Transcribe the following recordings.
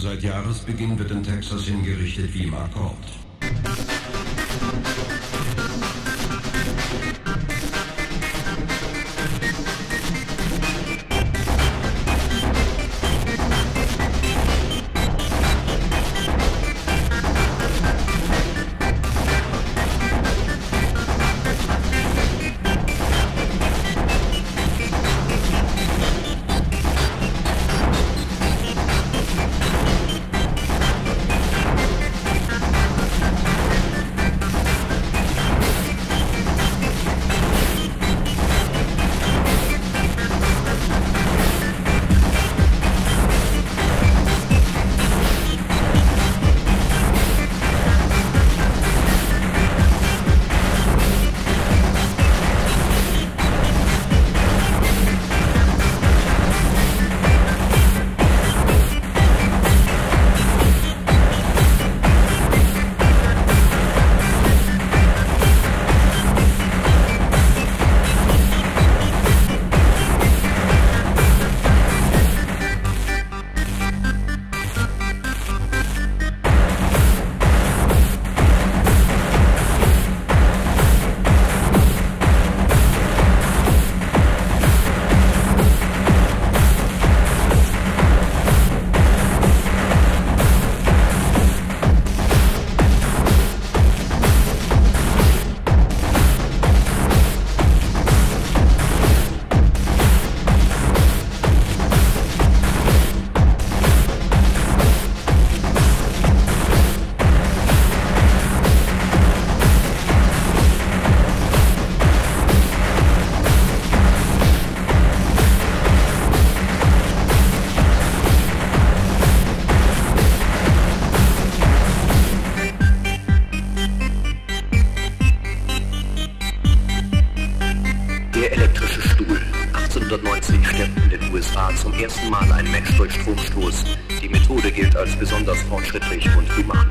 Seit Jahresbeginn wird in Texas hingerichtet wie im Akkord. Zum ersten Mal ein Mensch durch Stromstoß. Die Methode gilt als besonders fortschrittlich und human.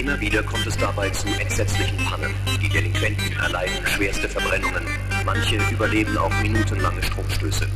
Immer wieder kommt es dabei zu entsetzlichen Pannen. Die Delinquenten erleiden schwerste Verbrennungen. Manche überleben auch minutenlange Stromstöße.